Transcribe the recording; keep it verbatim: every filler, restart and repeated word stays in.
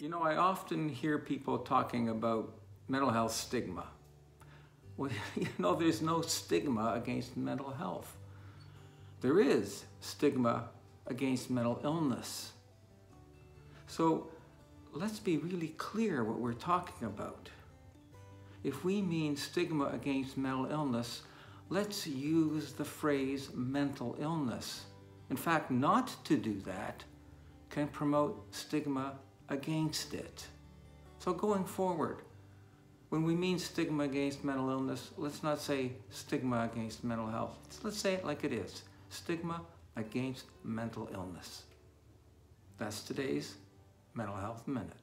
You know, I often hear people talking about mental health stigma. Well, you know, there's no stigma against mental health. There is stigma against mental illness. So let's be really clear what we're talking about. If we mean stigma against mental illness, let's use the phrase mental illness. In fact, not to do that can promote stigma against it. So going forward, when we mean stigma against mental illness, let's not say stigma against mental health. Let's say it like it is. Stigma against mental illness. That's today's Mental Health Minute.